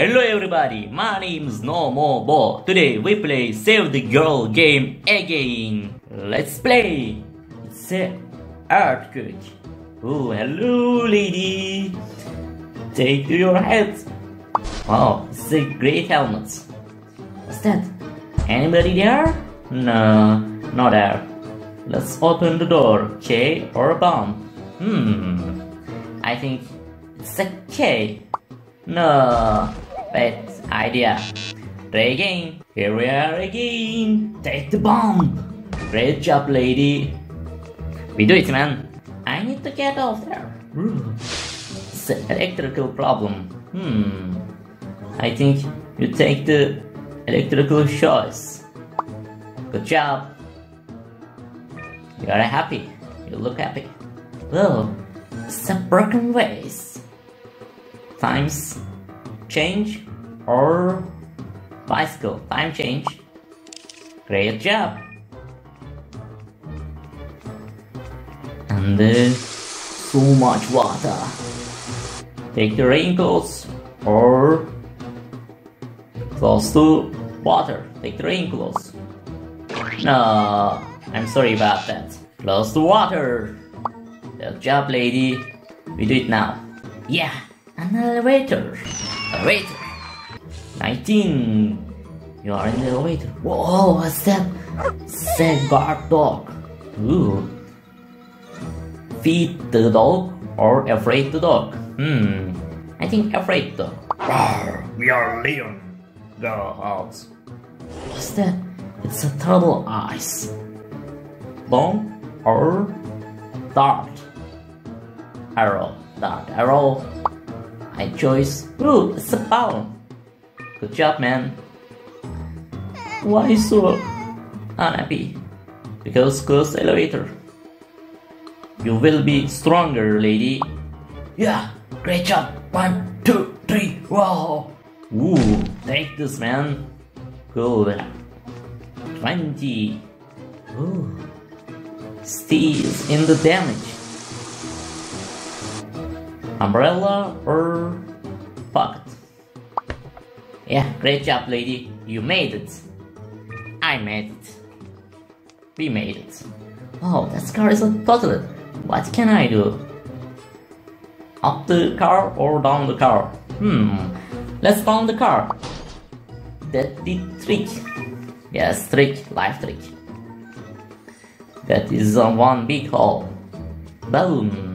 Hello everybody, my name's NoMoBo. Today we play Save the Girl game again. Let's play. It's an earthquake. Oh, hello lady. Take to your head. Wow, it's a great helmet. What's that? Anybody there? No, not there. Let's open the door. K or a bomb? I think it's a K. No, bad idea. Try again. Here we are again. Take the bomb. Great job, lady. We do it, man. I need to get off there. It's an electrical problem. I think you take the electrical shocks. Good job. You are happy. You look happy. Whoa, it's a broken vase. Times change or bicycle time change. Great job. And so much water. Take the raincoats or close to water. Take the raincoats. No, I'm sorry about that. Close to water. Good job, lady. We do it now. Yeah. An elevator. Elevator. 19. You are in the elevator. Whoa, what's that? It's a guard dog. Ooh. Feed the dog or afraid the dog? I think afraid dog. We are leon. Go out. What's that? It's a turtle eyes. Bomb or dart? Arrow. Dart. Arrow. I choose. Ooh, it's a bomb. Good job, man. Why so unhappy? Because close the elevator. You will be stronger, lady. Yeah, great job. 1, 2, 3. Wow. Ooh, take this, man. Cool. 20. Ooh, stays in the damage. Umbrella or pocket? Yeah, great job, lady. You made it. I made it. We made it. Oh, that car is a toddler. What can I do? Up the car or down the car? Let's down the car. That's the trick. Yes, trick. Life trick. That is one big hole. Boom.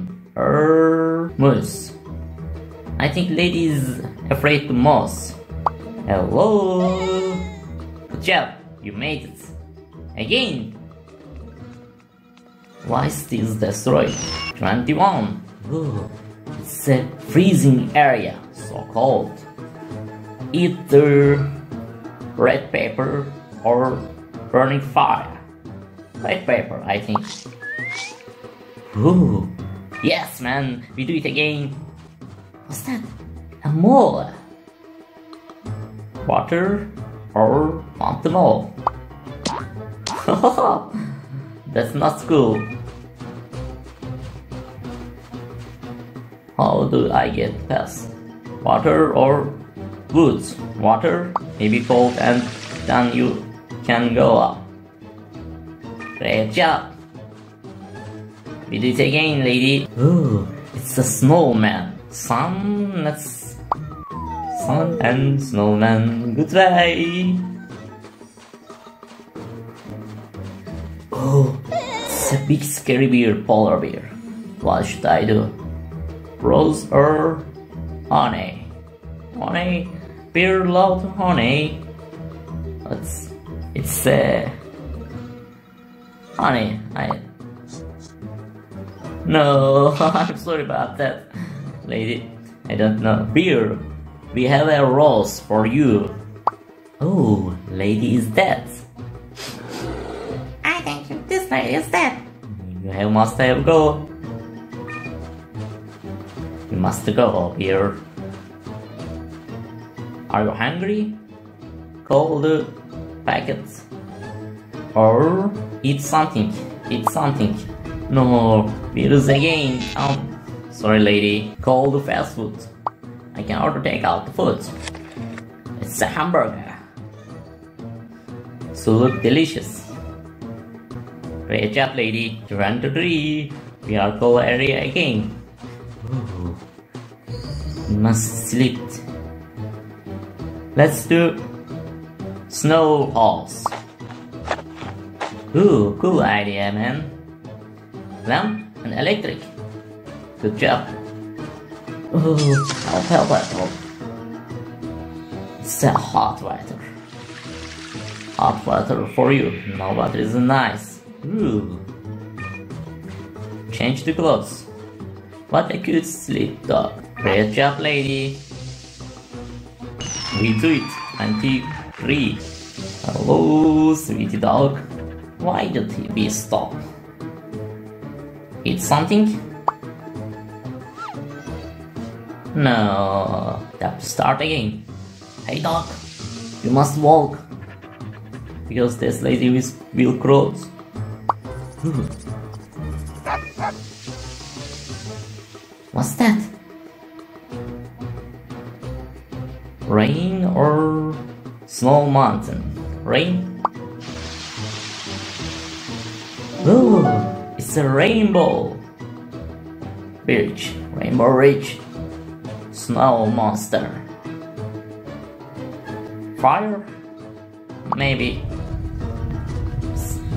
Moose. I think lady is afraid to mouse. Hello. Good job. You made it. Again. Why still destroyed? 21. Ooh, it's a freezing area. So cold. Either red paper or burning fire. Red paper, I think. Ooh. Yes, man, we do it again. What's that? A mole. Water or mountain mole? That's not cool. How do I get past? Water or woods? Water, maybe cold, and then you can go up. Great job. We did it again, lady. Ooh, it's a snowman. Sun and snowman. Goodbye. Oh, it's a big scary bear, polar bear. What should I do? Rose or honey? Honey. Bear loved honey. It's honey. No, I'm sorry about that, lady. I don't know. Beer, we have a rose for you. Oh, lady is dead. I think this lady is dead. You must have go. You must go, beer. Are you hungry? Call the packets. Or eat something. Eat something. No, we lose again. Sorry, lady. Call the fast food. I can order takeout the food. It's a hamburger. So look delicious. Great job, lady. Run to three. We are go area again. Ooh. Must sleep. Let's do snowballs. Ooh, cool idea, man. Lamp and electric. Good job. Ooh, help. It's a hot water. Hot water for you. No, but it's nice. Ooh. Change the clothes. What a cute sleep dog. Great job, lady. We do it. 23. Hello, sweetie dog. Why the TV stop? Eat something? No. Start again. Hey dog, you must walk. Because this lady will cross. What's that? Rain or snow mountain? Rain? Ooh, it's a rainbow. Beach, rainbow ridge, snow monster. Fire? Maybe.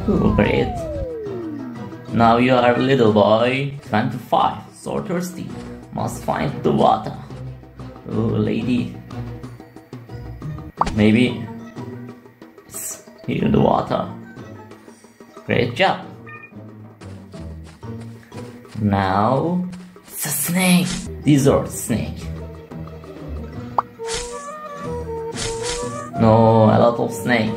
Ooh, great. Now you are a little boy. 25, so thirsty. Must find the water. Ooh, lady. Maybe it's here the water. Great job. Now it's a snake. Desert snake. No, a lot of snake.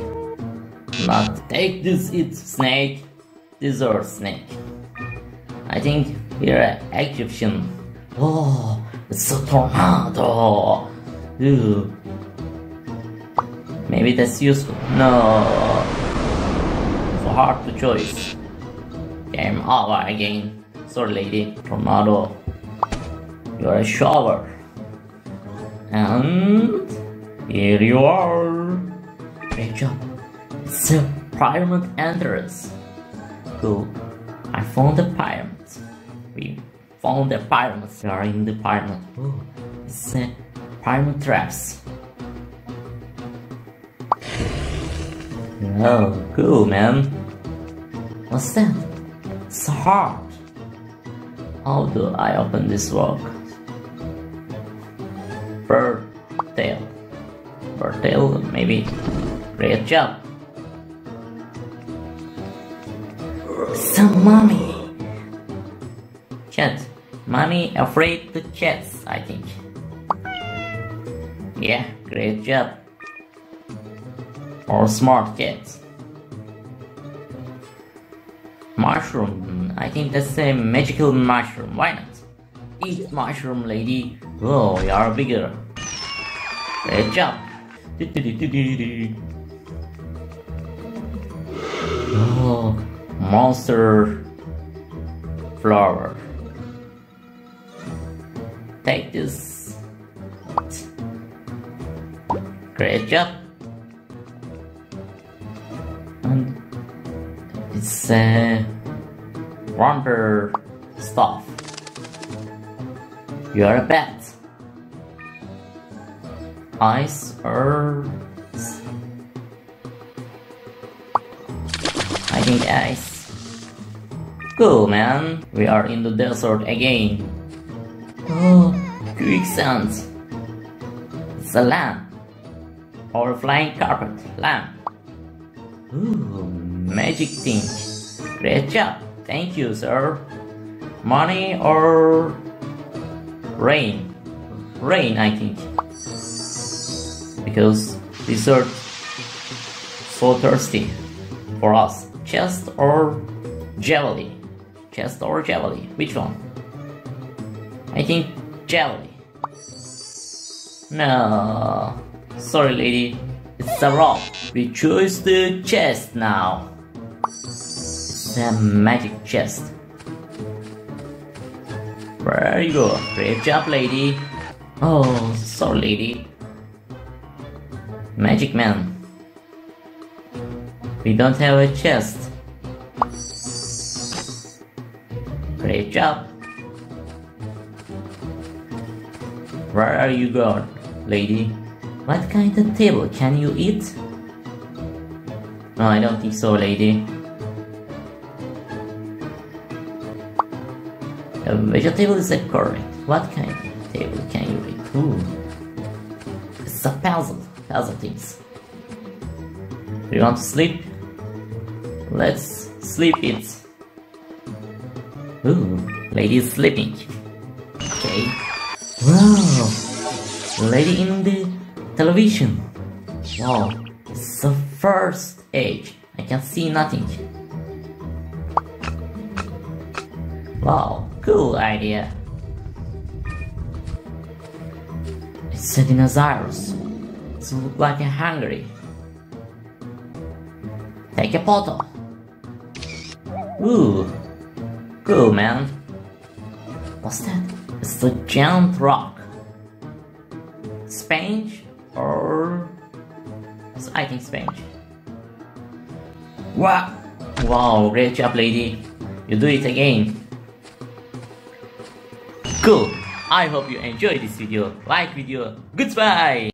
Not take this, it's snake. Desert snake. I think here Egyptian. Oh, it's a tornado. Ooh. Maybe that's useful. No. So hard to choose. Game over again. Sorry, lady. Tornado. You're a shower. And here you are. Great job. It's a pyramid entrance. Cool. I found the pyramid. We found the pyramid. We are in the pyramid. Ooh. It's a pyramid traps. Oh, cool, man. What's that? It's hard. How do I open this lock? Bird tail, maybe. Great job. Some mommy. Cat. Mommy afraid to cats, I think. Yeah, great job. Or smart cats. Mushroom. I think that's a magical mushroom. Why not? Eat mushroom, lady. Oh, you are bigger. Great job. Oh, monster flower. Take this. Great job. It's a wonder stuff. You're a bat. Ice or I think ice. Cool, man. We are in the desert again. Oh, quicksand. It's a lamp or a flying carpet lamp. Ooh, magic thing. Great job. Thank you, sir. Money or rain? Rain, I think. Because dessert so thirsty for us. Chest or jelly? Chest or jelly? Which one? I think jelly. No. Sorry, lady. It's a rock. We choose the chest now. It's a magic chest. Where you go? Great job, lady. Oh, sorry, lady. Magic Man. We don't have a chest. Great job. Where are you going, lady? What kind of table can you eat? No, I don't think so, lady. A vegetable is a correct. What kind of table can you eat? Ooh. It's a puzzle. Puzzle things. Do you want to sleep? Let's sleep it. Ooh, lady is sleeping. Okay. Wow. Lady in the television. Wow. It's the first age. I can see nothing. Wow. Cool idea. It's a dinosaurus. It looks like a hungry. Take a photo. Ooh, cool, man. What's that? It's a giant rock. Spanish or... I think Spanish. Wow! Wow, great job, lady. You do it again. Cool. I hope you enjoyed this video. Like video. Goodbye!